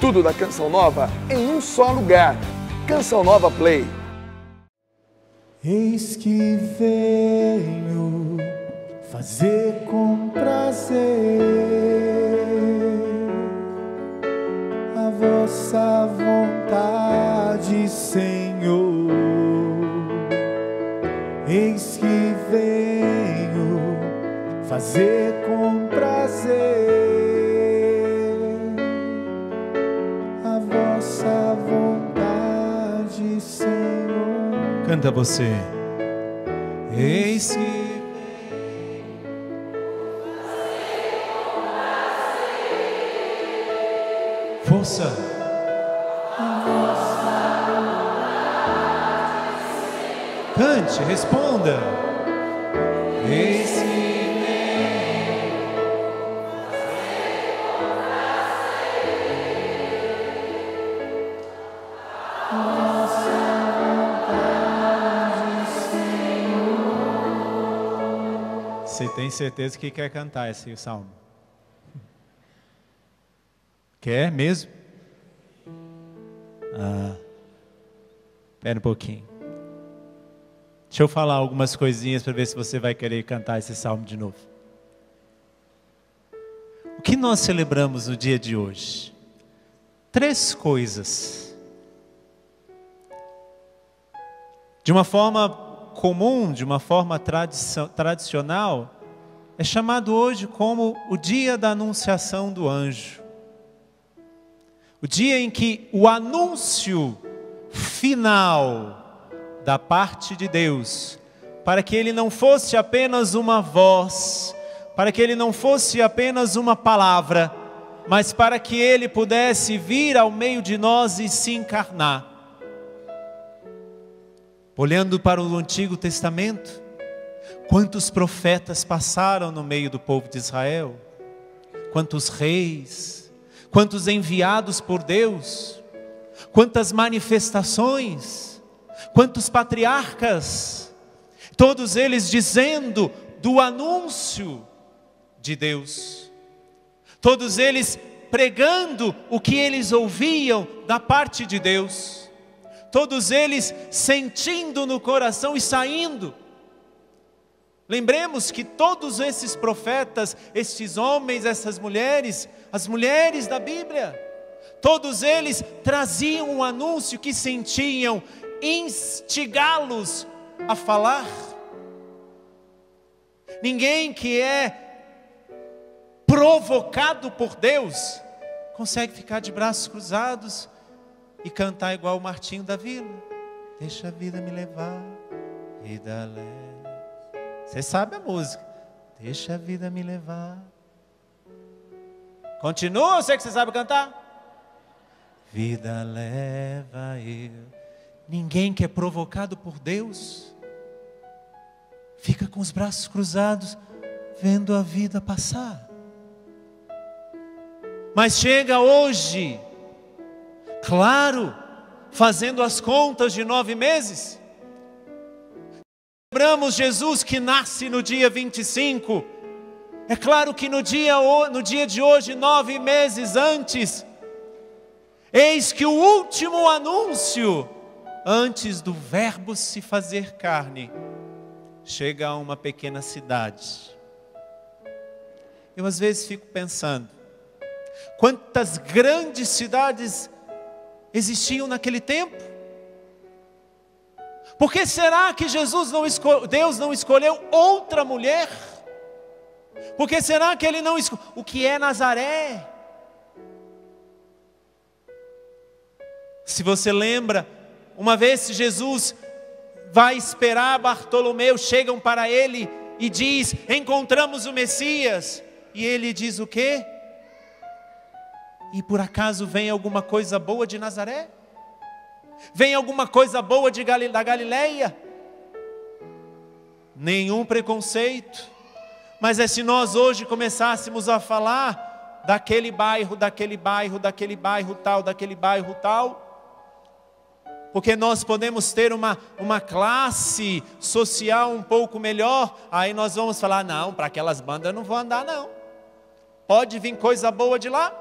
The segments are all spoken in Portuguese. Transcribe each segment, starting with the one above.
Tudo da Canção Nova em um só lugar. Canção Nova Play. Eis que venho fazer com prazer a vossa vontade, Senhor. Eis que venho fazer com prazer a vossa vontade, Senhor. Canta você. Eis que força. Cante, responda. Eis que venho fazer com prazer a vossa vontade, Senhor. Você tem certeza que quer cantar esse salmo? Quer mesmo? Espera um pouquinho. Deixa eu falar algumas coisinhas para ver se você vai querer cantar esse salmo de novo. O que nós celebramos no dia de hoje? Três coisas. De uma forma comum, de uma forma tradicional, é chamado hoje como o dia da anunciação do anjo. O dia em que o anúncio final da parte de Deus, para que ele não fosse apenas uma voz, para que ele não fosse apenas uma palavra, mas para que ele pudesse vir ao meio de nós e se encarnar. Olhando para o Antigo Testamento, quantos profetas passaram no meio do povo de Israel? Quantos reis? Quantos enviados por Deus, quantas manifestações, quantos patriarcas, todos eles dizendo do anúncio de Deus, todos eles pregando o que eles ouviam da parte de Deus, todos eles sentindo no coração e saindo. Lembremos que todos esses profetas, estes homens, essas mulheres, as mulheres da Bíblia, todos eles traziam um anúncio que sentiam instigá-los a falar. Ninguém que é provocado por Deus consegue ficar de braços cruzados e cantar igual o Martinho da Vila. Deixa a vida me levar e da leve. Você sabe a música. Deixa a vida me levar. Continua, eu sei que você sabe cantar. Vida leva eu. Ninguém que é provocado por Deus fica com os braços cruzados, vendo a vida passar. Mas chega hoje, claro, fazendo as contas de 9 meses. Lembramos Jesus que nasce no dia 25, é claro que no dia de hoje, 9 meses antes, eis que o último anúncio, antes do Verbo se fazer carne, chega a uma pequena cidade. Eu às vezes fico pensando, quantas grandes cidades existiam naquele tempo? Por que será que Deus não escolheu outra mulher? Por que será que Ele não escolheu? O que é Nazaré? Se você lembra, uma vez Jesus vai esperar Bartolomeu, chegam para ele e diz, encontramos o Messias. E ele diz o quê? E por acaso vem alguma coisa boa de Nazaré? Vem alguma coisa boa da Galileia? Nenhum preconceito. Mas é se nós hoje começássemos a falar daquele bairro tal. Porque nós podemos ter uma classe social um pouco melhor. Aí nós vamos falar, não, para aquelas bandas eu não vou andar não. Pode vir coisa boa de lá.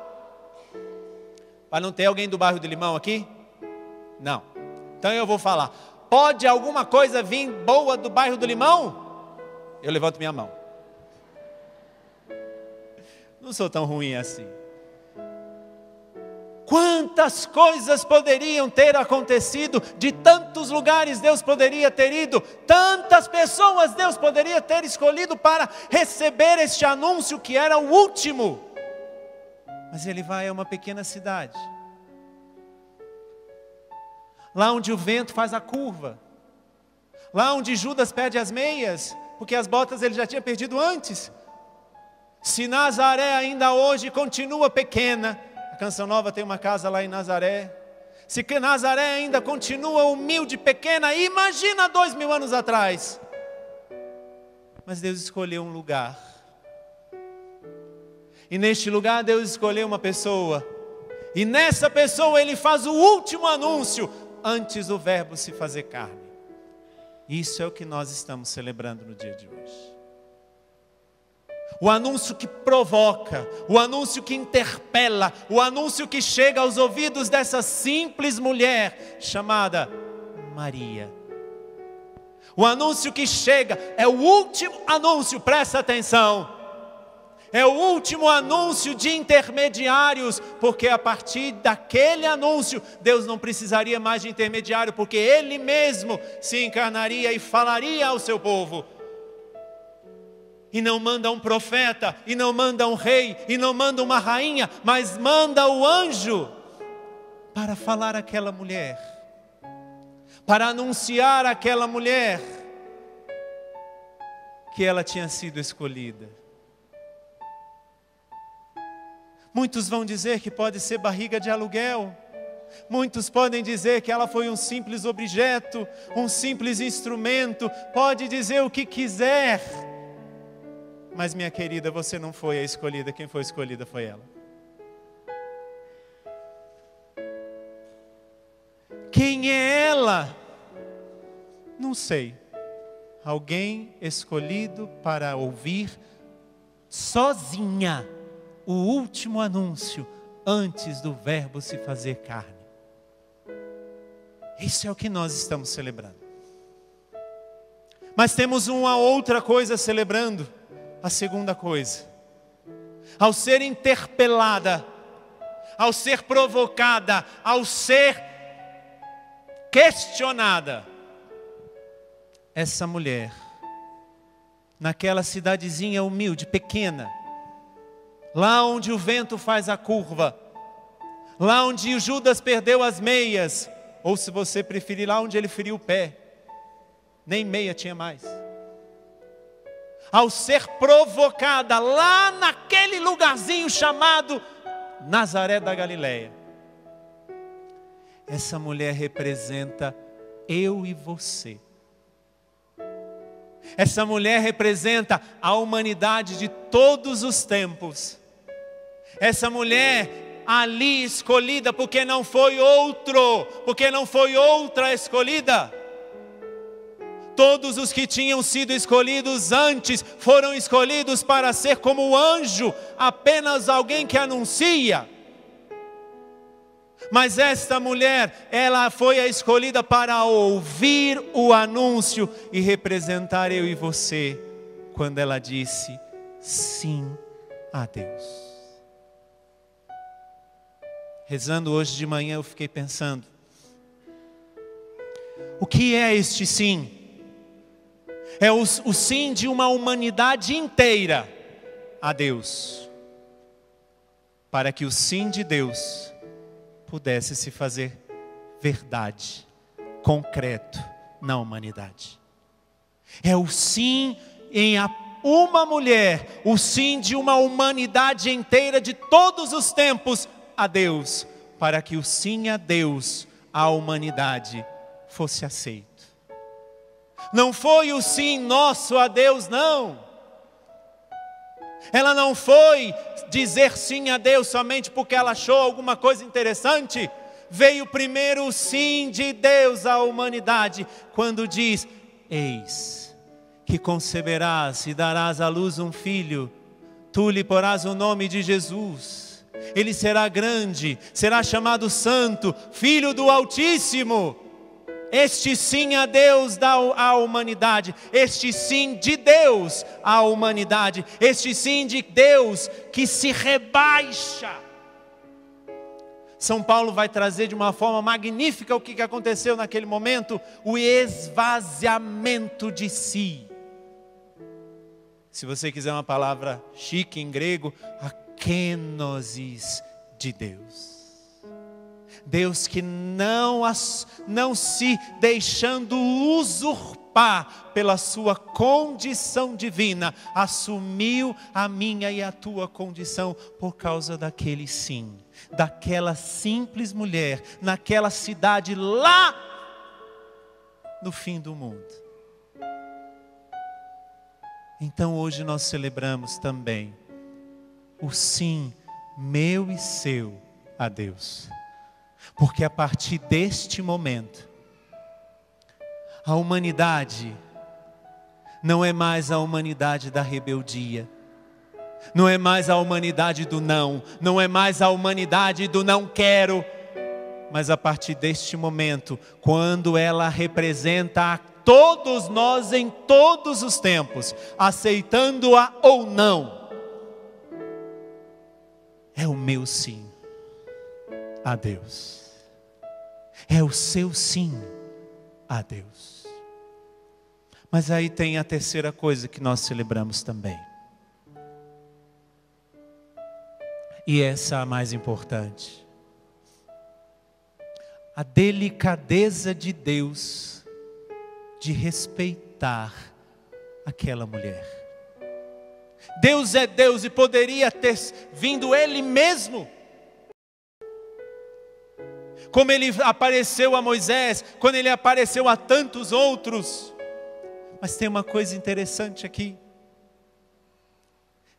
Mas não tem alguém do bairro de Limão aqui? Não. Então eu vou falar. Pode alguma coisa vir boa do bairro do Limão? Eu levanto minha mão. Não sou tão ruim assim. Quantas coisas poderiam ter acontecido, de tantos lugares Deus poderia ter ido, tantas pessoas Deus poderia ter escolhido para receber este anúncio que era o último, mas ele vai a uma pequena cidade, lá onde o vento faz a curva, lá onde Judas perde as meias, porque as botas ele já tinha perdido antes. Se Nazaré ainda hoje continua pequena, Canção Nova tem uma casa lá em Nazaré, se que Nazaré ainda continua humilde, pequena, imagina 2000 anos atrás. Mas Deus escolheu um lugar, e neste lugar Deus escolheu uma pessoa, e nessa pessoa Ele faz o último anúncio, antes do verbo se fazer carne. Isso é o que nós estamos celebrando no dia de hoje. O anúncio que provoca, o anúncio que interpela, o anúncio que chega aos ouvidos dessa simples mulher chamada Maria. O anúncio que chega, é o último anúncio, presta atenção. É o último anúncio de intermediários, porque a partir daquele anúncio, Deus não precisaria mais de intermediário, porque Ele mesmo se encarnaria e falaria ao seu povo. E não manda um profeta, e não manda um rei, e não manda uma rainha, mas manda o anjo para falar àquela mulher, para anunciar àquela mulher que ela tinha sido escolhida. Muitos vão dizer que pode ser barriga de aluguel, muitos podem dizer que ela foi um simples objeto, um simples instrumento, pode dizer o que quiser. Mas minha querida, você não foi a escolhida, quem foi escolhida foi ela. Quem é ela? Não sei. Alguém escolhido para ouvir sozinha o último anúncio, antes do verbo se fazer carne. Isso é o que nós estamos celebrando. Mas temos uma outra coisa celebrando. A segunda coisa, ao ser interpelada, ao ser provocada, ao ser questionada, essa mulher, naquela cidadezinha humilde, pequena, lá onde o vento faz a curva, lá onde o Judas perdeu as meias, ou se você preferir, lá onde ele feriu o pé, nem meia tinha mais. Ao ser provocada lá naquele lugarzinho chamado Nazaré da Galileia. Essa mulher representa eu e você. Essa mulher representa a humanidade de todos os tempos. Essa mulher ali escolhida porque não foi outro, porque não foi outra escolhida. Todos os que tinham sido escolhidos antes, foram escolhidos para ser como anjo, apenas alguém que anuncia. Mas esta mulher, ela foi a escolhida para ouvir o anúncio e representar eu e você, quando ela disse sim a Deus. Rezando hoje de manhã, eu fiquei pensando, o que é este sim? É o sim de uma humanidade inteira a Deus, para que o sim de Deus pudesse se fazer verdade, concreto na humanidade. É o sim em uma mulher, o sim de uma humanidade inteira de todos os tempos a Deus, para que o sim a Deus, a humanidade, fosse aceito. Não foi o sim nosso a Deus, não. Ela não foi dizer sim a Deus somente porque ela achou alguma coisa interessante. Veio primeiro o sim de Deus à humanidade, quando diz, eis que conceberás e darás à luz um filho, tu lhe porás o nome de Jesus, Ele será grande, será chamado santo, filho do Altíssimo. Este sim a Deus dá à humanidade, este sim de Deus à humanidade, este sim de Deus que se rebaixa. São Paulo vai trazer de uma forma magnífica o que aconteceu naquele momento, o esvaziamento de si. Se você quiser uma palavra chique em grego, a kenosis de Deus. Deus que não se deixando usurpar pela sua condição divina, assumiu a minha e a tua condição por causa daquele sim, daquela simples mulher, naquela cidade lá no fim do mundo. Então hoje nós celebramos também o sim meu e seu a Deus. Porque a partir deste momento, a humanidade não é mais a humanidade da rebeldia, não é mais a humanidade do não, não é mais a humanidade do não quero, mas a partir deste momento, quando ela representa a todos nós em todos os tempos, aceitando-a ou não, é o meu sim a Deus, é o seu sim a Deus. Mas aí tem a terceira coisa que nós celebramos também, e essa é a mais importante: a delicadeza de Deus de respeitar aquela mulher. Deus é Deus e poderia ter vindo Ele mesmo, como Ele apareceu a Moisés, quando Ele apareceu a tantos outros. Mas tem uma coisa interessante aqui: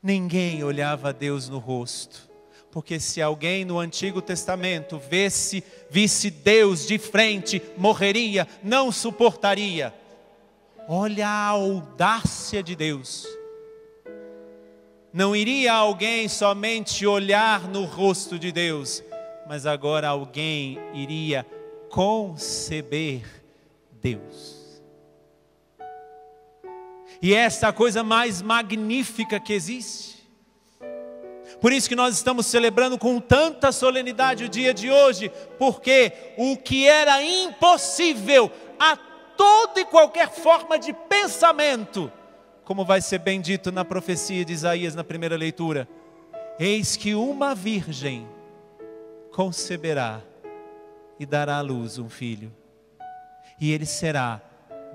ninguém olhava a Deus no rosto, porque se alguém no Antigo Testamento visse Deus de frente, morreria, não suportaria. Olha a audácia de Deus. Não iria alguém somente olhar no rosto de Deus, mas agora alguém iria conceber Deus. E essa é a coisa mais magnífica que existe. Por isso que nós estamos celebrando com tanta solenidade o dia de hoje, porque o que era impossível a toda e qualquer forma de pensamento, como vai ser bem dito na profecia de Isaías na primeira leitura, eis que uma virgem conceberá e dará à luz um filho, e ele será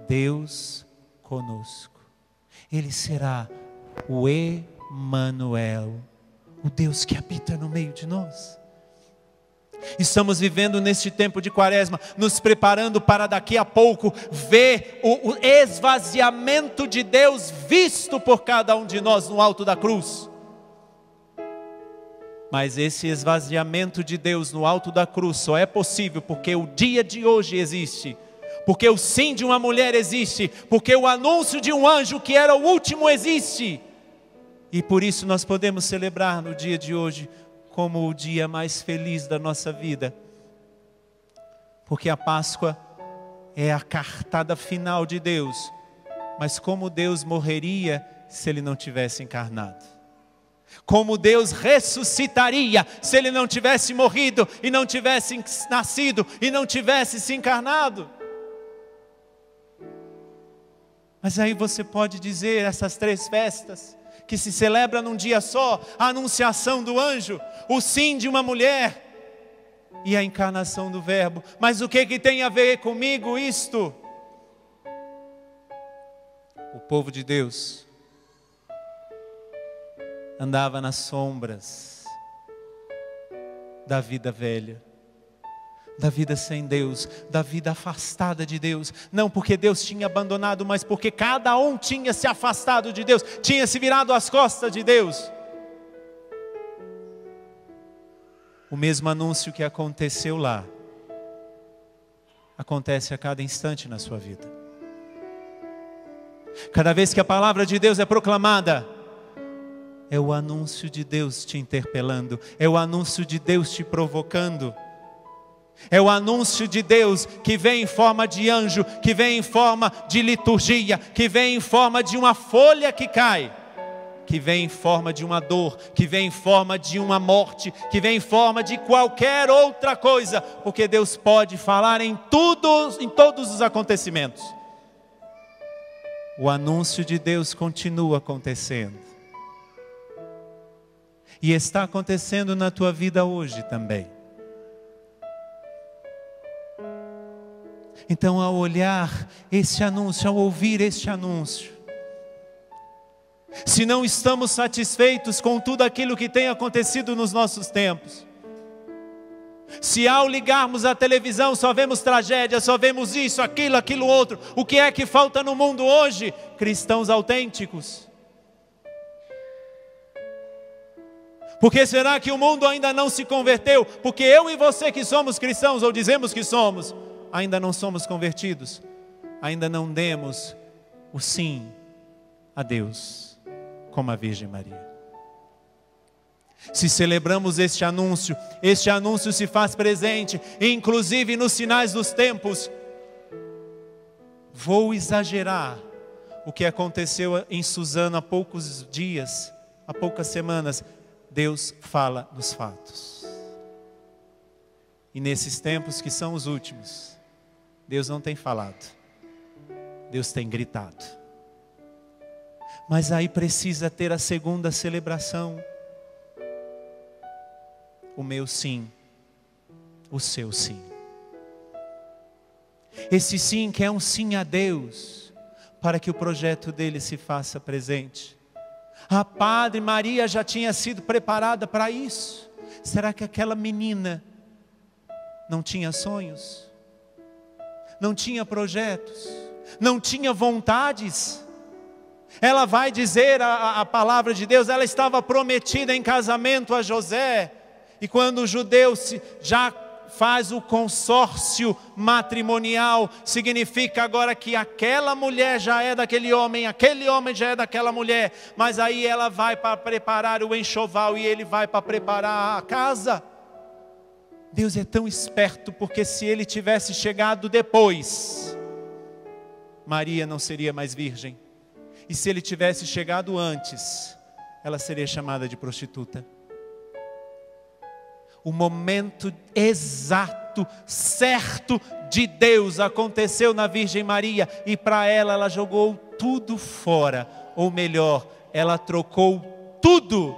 Deus conosco. Ele será o Emmanuel, o Deus que habita no meio de nós. Estamos vivendo neste tempo de Quaresma, nos preparando para daqui a pouco ver o esvaziamento de Deus visto por cada um de nós no alto da cruz. Mas esse esvaziamento de Deus no alto da cruz só é possível porque o dia de hoje existe, porque o sim de uma mulher existe, porque o anúncio de um anjo que era o último existe. E por isso nós podemos celebrar no dia de hoje como o dia mais feliz da nossa vida, porque a Páscoa é a cartada final de Deus. Mas como Deus morreria se Ele não tivesse encarnado? Como Deus ressuscitaria se Ele não tivesse morrido e não tivesse nascido e não tivesse se encarnado? Mas aí você pode dizer, essas três festas que se celebram num dia só: a anunciação do anjo, o sim de uma mulher e a encarnação do Verbo. Mas o que tem a ver comigo isto? O povo de Deus andava nas sombras da vida velha, da vida sem Deus, da vida afastada de Deus. Não porque Deus tinha abandonado, mas porque cada um tinha se afastado de Deus, tinha se virado às costas de Deus. O mesmo anúncio que aconteceu lá acontece a cada instante na sua vida. Cada vez que a palavra de Deus é proclamada, É o anúncio de Deus te interpelando. É o anúncio de Deus te provocando. É o anúncio de Deus que vem em forma de anjo, que vem em forma de liturgia, que vem em forma de uma folha que cai, que vem em forma de uma dor, que vem em forma de uma morte, que vem em forma de qualquer outra coisa, porque Deus pode falar em todos os acontecimentos. O anúncio de Deus continua acontecendo. E está acontecendo na tua vida hoje também. Então, ao olhar esse anúncio, ao ouvir este anúncio, se não estamos satisfeitos com tudo aquilo que tem acontecido nos nossos tempos, se ao ligarmos a televisão só vemos tragédia, só vemos isso, aquilo, aquilo outro, o que é que falta no mundo hoje? Cristãos autênticos. Porque será que o mundo ainda não se converteu? Porque eu e você que somos cristãos, ou dizemos que somos, ainda não somos convertidos, ainda não demos o sim a Deus, como a Virgem Maria. Se celebramos este anúncio se faz presente, inclusive nos sinais dos tempos. Vou exagerar o que aconteceu em Suzano há poucos dias, há poucas semanas. Deus fala nos fatos. E nesses tempos que são os últimos, Deus não tem falado, Deus tem gritado. Mas aí precisa ter a segunda celebração. O meu sim, o seu sim. Esse sim que é um sim a Deus, para que o projeto dele se faça presente. A Padre Maria já tinha sido preparada para isso. Será que aquela menina não tinha sonhos? Não tinha projetos? Não tinha vontades? Ela vai dizer a palavra de Deus, ela estava prometida em casamento a José. E quando o judeu já faz o consórcio matrimonial, significa agora que aquela mulher já é daquele homem, aquele homem já é daquela mulher. Mas aí ela vai para preparar o enxoval e ele vai para preparar a casa. Deus é tão esperto, porque se ele tivesse chegado depois, Maria não seria mais virgem. E se ele tivesse chegado antes, ela seria chamada de prostituta. O momento exato, certo de Deus aconteceu na Virgem Maria. E para ela, ela jogou tudo fora. Ou melhor, ela trocou tudo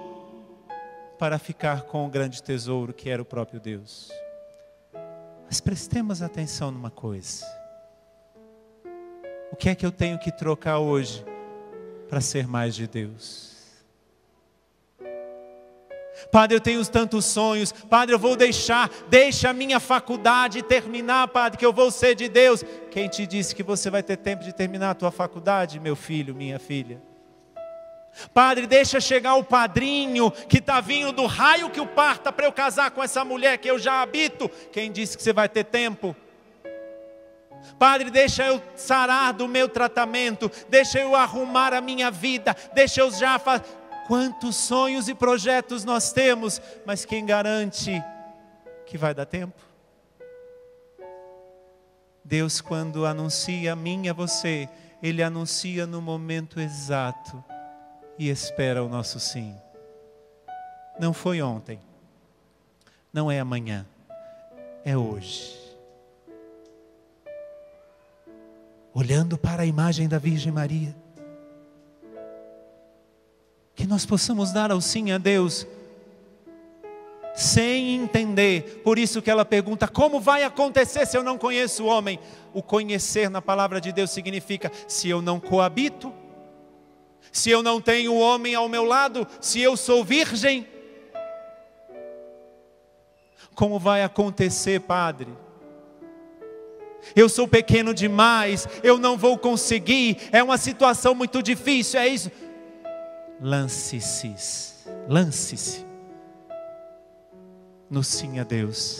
para ficar com o grande tesouro que era o próprio Deus. Mas prestemos atenção numa coisa. O que é que eu tenho que trocar hoje para ser mais de Deus? Padre, eu tenho tantos sonhos. Padre, eu vou deixa a minha faculdade terminar, Padre, que eu vou ser de Deus. Quem te disse que você vai ter tempo de terminar a tua faculdade, meu filho, minha filha? Padre, deixa chegar o padrinho que está vindo do raio que o parta para eu casar com essa mulher que eu já habito. Quem disse que você vai ter tempo? Padre, deixa eu sarar do meu tratamento, deixa eu arrumar a minha vida, deixa eu já fazer... Quantos sonhos e projetos nós temos, mas quem garante que vai dar tempo? Deus, quando anuncia a mim e a você, Ele anuncia no momento exato e espera o nosso sim. Não foi ontem, não é amanhã, é hoje. Olhando para a imagem da Virgem Maria, que nós possamos dar ao sim a Deus, sem entender. Por isso que ela pergunta, como vai acontecer se eu não conheço o homem? O conhecer na palavra de Deus significa, se eu não coabito, se eu não tenho o homem ao meu lado, se eu sou virgem, como vai acontecer, Padre? Eu sou pequeno demais, eu não vou conseguir, é uma situação muito difícil, é isso... Lance-se no sim a Deus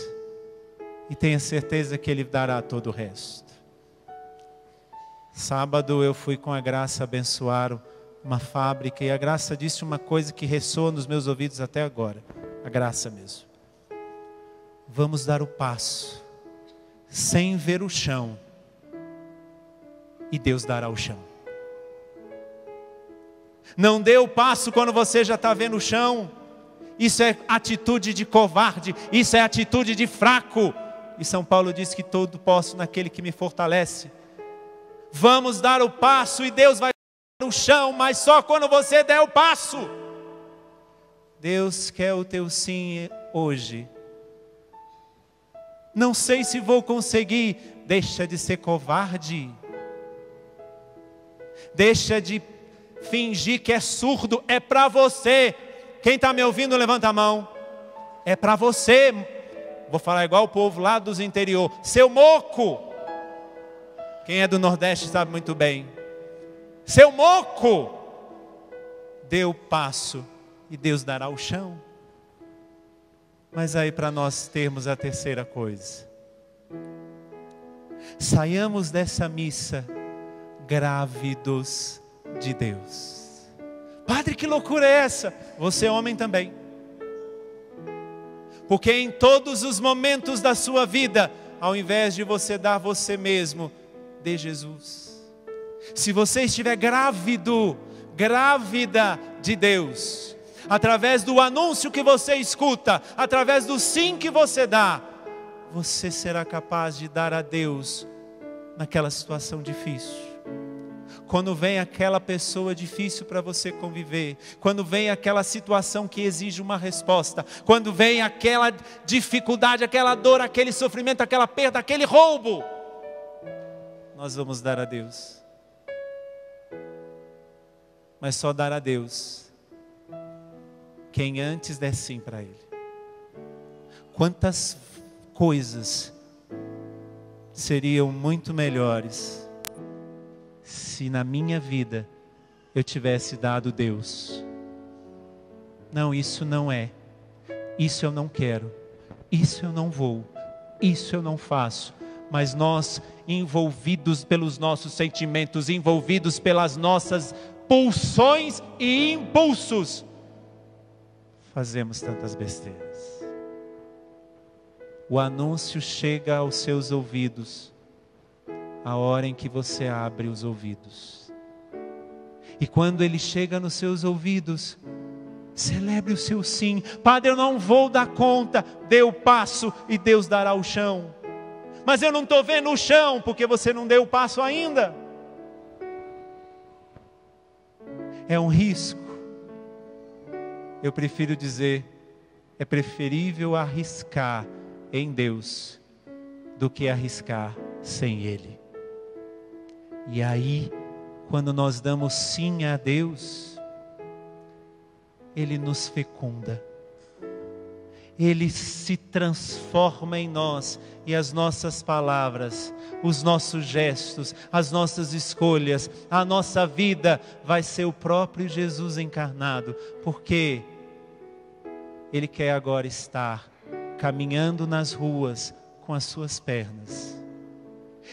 e tenha certeza que Ele dará todo o resto. Sábado eu fui com a graça abençoar uma fábrica, e a Graça disse uma coisa que ressoa nos meus ouvidos até agora, a Graça mesmo. Vamos dar o passo, sem ver o chão, e Deus dará o chão. Não dê o passo quando você já está vendo o chão. Isso é atitude de covarde, isso é atitude de fraco. E São Paulo diz que todo posso naquele que me fortalece. Vamos dar o passo e Deus vai dar o chão, mas só quando você der o passo. Deus quer o teu sim hoje. Não sei se vou conseguir. Deixa de ser covarde. Deixa de fingir que é surdo. É para você. Quem está me ouvindo, levanta a mão. É para você. Vou falar igual o povo lá dos interior. Seu moco. Quem é do Nordeste sabe muito bem. Seu moco. Dê o passo e Deus dará o chão. Mas aí para nós termos a terceira coisa. Saiamos dessa missa grávidos de Deus. Padre, que loucura é essa? Você é homem também. Porque em todos os momentos da sua vida, ao invés de você dar você mesmo, dê Jesus. Se você estiver grávido, grávida de Deus, através do anúncio que você escuta, através do sim que você dá, você será capaz de dar a Deus naquela situação difícil. Quando vem aquela pessoa difícil para você conviver, quando vem aquela situação que exige uma resposta, quando vem aquela dificuldade, aquela dor, aquele sofrimento, aquela perda, aquele roubo, nós vamos dar a Deus. Mas só dar a Deus quem antes der sim para Ele. Quantas coisas seriam muito melhores se na minha vida eu tivesse dado Deus. Não, isso não é. Isso eu não quero. Isso eu não vou. Isso eu não faço. Mas nós, envolvidos pelos nossos sentimentos, envolvidos pelas nossas pulsões e impulsos, fazemos tantas besteiras. O anúncio chega aos seus ouvidos a hora em que você abre os ouvidos. E quando ele chega nos seus ouvidos, celebre o seu sim. Padre, eu não vou dar conta. Dê o passo e Deus dará o chão. Mas eu não estou vendo o chão, porque você não deu o passo ainda. É um risco. Eu prefiro dizer, é preferível arriscar em Deus do que arriscar sem Ele. E aí, quando nós damos sim a Deus, Ele nos fecunda. Ele se transforma em nós, e as nossas palavras, os nossos gestos, as nossas escolhas, a nossa vida vai ser o próprio Jesus encarnado. Porque Ele quer agora estar caminhando nas ruas com as suas pernas.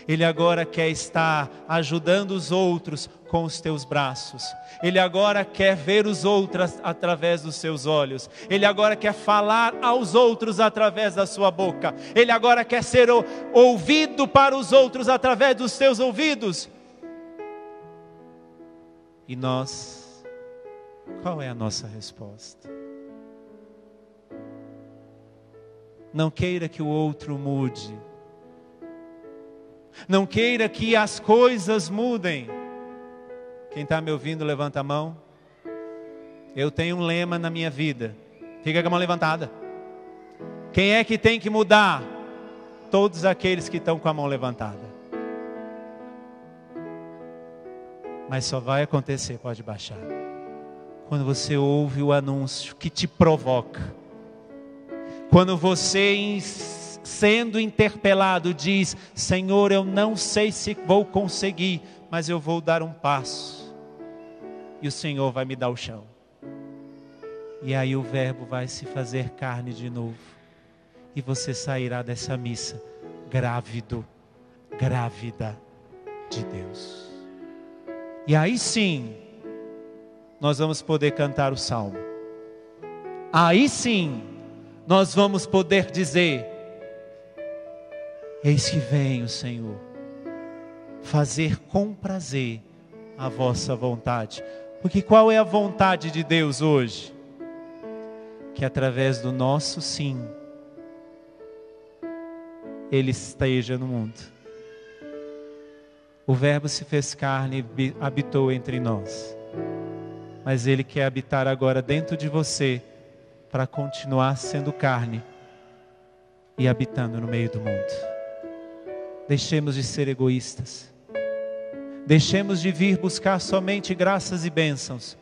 Ele agora quer estar ajudando os outros com os teus braços. Ele agora quer ver os outros através dos seus olhos. Ele agora quer falar aos outros através da sua boca. Ele agora quer ser ouvido para os outros através dos seus ouvidos. E nós, qual é a nossa resposta? Não queira que o outro mude. Não queira que as coisas mudem. Quem está me ouvindo, levanta a mão. Eu tenho um lema na minha vida. Fica com a mão levantada. Quem é que tem que mudar? Todos aqueles que estão com a mão levantada. Mas só vai acontecer, pode baixar, quando você ouve o anúncio que te provoca. Quando você sendo interpelado diz, Senhor, eu não sei se vou conseguir, mas eu vou dar um passo, e o Senhor vai me dar o chão. E aí o verbo vai se fazer carne de novo, e você sairá dessa missa grávido, grávida de Deus. E aí sim, nós vamos poder cantar o salmo. Aí sim, nós vamos poder dizer: eis que vem o Senhor, fazer com prazer a vossa vontade. Porque qual é a vontade de Deus hoje? Que através do nosso sim, Ele esteja no mundo. O Verbo se fez carne e habitou entre nós. Mas Ele quer habitar agora dentro de você, para continuar sendo carne e habitando no meio do mundo. Deixemos de ser egoístas. Deixemos de vir buscar somente graças e bênçãos,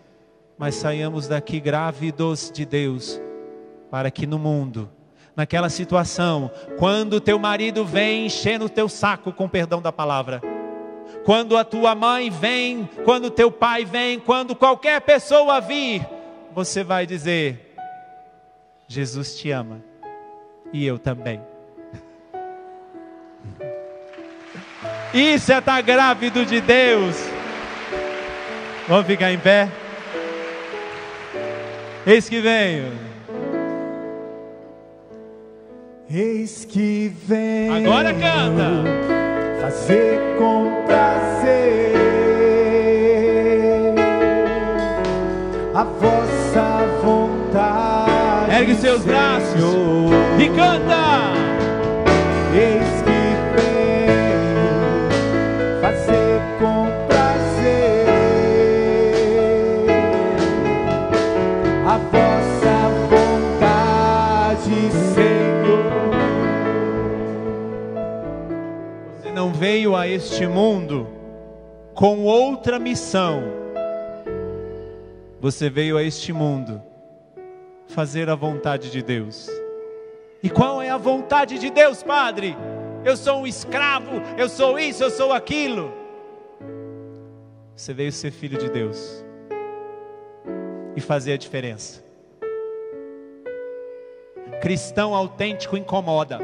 mas saiamos daqui grávidos de Deus, para que no mundo, naquela situação, quando teu marido vem enchendo o teu saco, com perdão da palavra, quando a tua mãe vem, quando teu pai vem, quando qualquer pessoa vir, você vai dizer: Jesus te ama e eu também. Isso é estar grávido de Deus. Vamos ficar em pé? Eis que venho. Eis que venho. Agora canta. Fazer com prazer a vossa vontade. Ergue seus braços e canta. Eis que veio a este mundo com outra missão. Você veio a este mundo fazer a vontade de Deus. E qual é a vontade de Deus, Padre? Eu sou um escravo, eu sou isso, eu sou aquilo. Você veio ser filho de Deus e fazer a diferença. Cristão autêntico incomoda.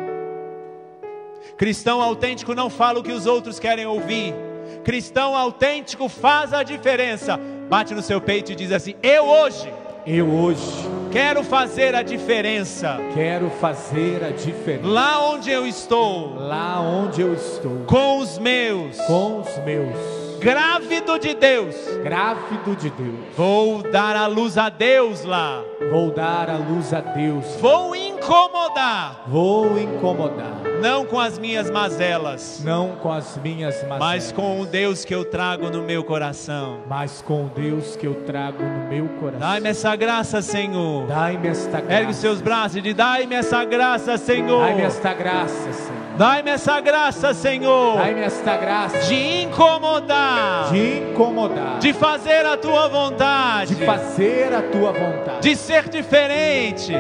Cristão autêntico não fala o que os outros querem ouvir. Cristão autêntico faz a diferença. Bate no seu peito e diz assim: Eu hoje quero fazer a diferença. Quero fazer a diferença. Lá onde eu estou. Com os meus. Grávido de Deus. Vou dar a luz a Deus lá. Vou incomodar. Não com as minhas mazelas. Mas com o Deus que eu trago no meu coração. Dai-me essa graça, Senhor. Ergue seus braços e diz: Dai-me essa graça, Senhor. De incomodar. De fazer a tua vontade. De ser diferente.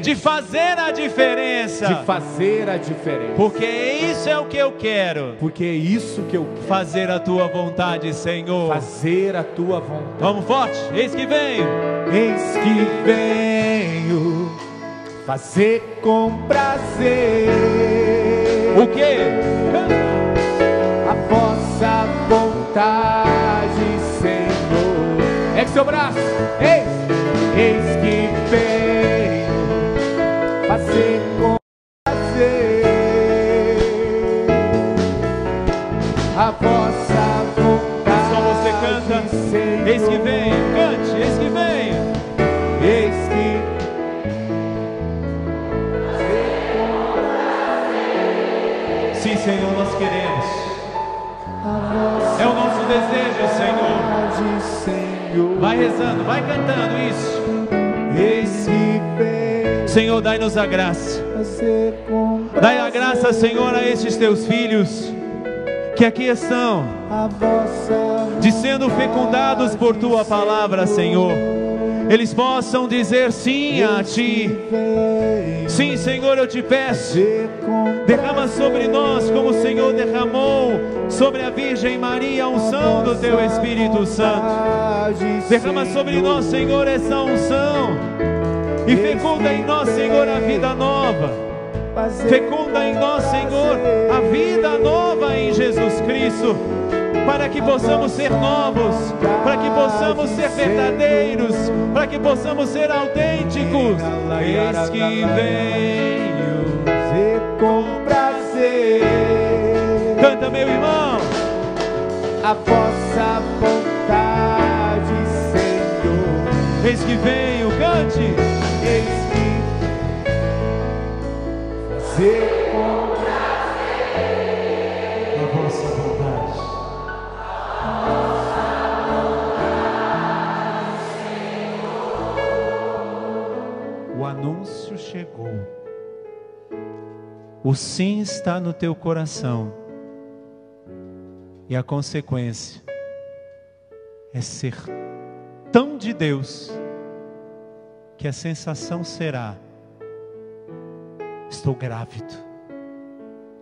De fazer a diferença. Porque isso é o que eu quero. Fazer a tua vontade, Senhor. Vamos forte. Eis que venho. Fazer com prazer. O quê? A vossa vontade, Senhor. É que seu braço. Eis que venho. Fazer com prazer a vossa vontade. Só você canta. Senhor. Eis que vem. Cante. Eis que vem. Eis que sim, Senhor, nós queremos. É o nosso desejo, Senhor. Vai rezando, vai cantando isso. Eis que vem. Senhor, dai-nos a graça. Dai a graça, Senhor, a estes teus filhos que aqui estão, de sendo fecundados por tua palavra, Senhor. Eles possam dizer sim a ti. Sim, Senhor, eu te peço. Derrama sobre nós, como o Senhor derramou sobre a Virgem Maria, a unção do teu Espírito Santo. Derrama sobre nós, Senhor, essa unção. E fecunda em nós, Senhor, a vida nova. Fecunda em nós, Senhor, a vida nova em Jesus Cristo, para que possamos ser novos, para que possamos ser verdadeiros, para que possamos ser autênticos. Eis que venho com prazer. Canta, meu irmão. A vossa vontade, Senhor. Eis que venho, cante. Eis que fazer com prazer a vossa vontade. A vossa vontade, Senhor. O anúncio chegou. O sim está no teu coração. E a consequência é ser tão de Deus que a sensação será: estou grávido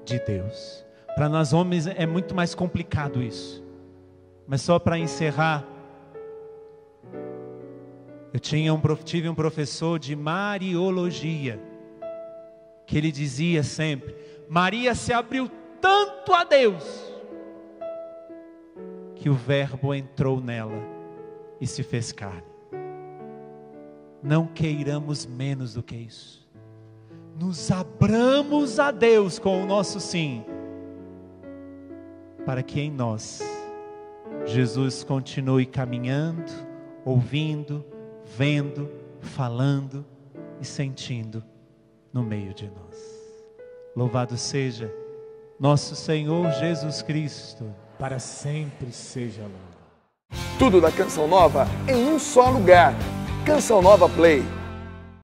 de Deus. Para nós homens é muito mais complicado isso. Mas só para encerrar, eu tive um professor de Mariologia que ele dizia sempre: Maria se abriu tanto a Deus que o Verbo entrou nela e se fez carne. Não queiramos menos do que isso. Nos abramos a Deus com o nosso sim, para que em nós Jesus continue caminhando, ouvindo, vendo, falando e sentindo no meio de nós. Louvado seja nosso Senhor Jesus Cristo. Para sempre seja louvado. Tudo da Canção Nova em um só lugar. Canção Nova Play.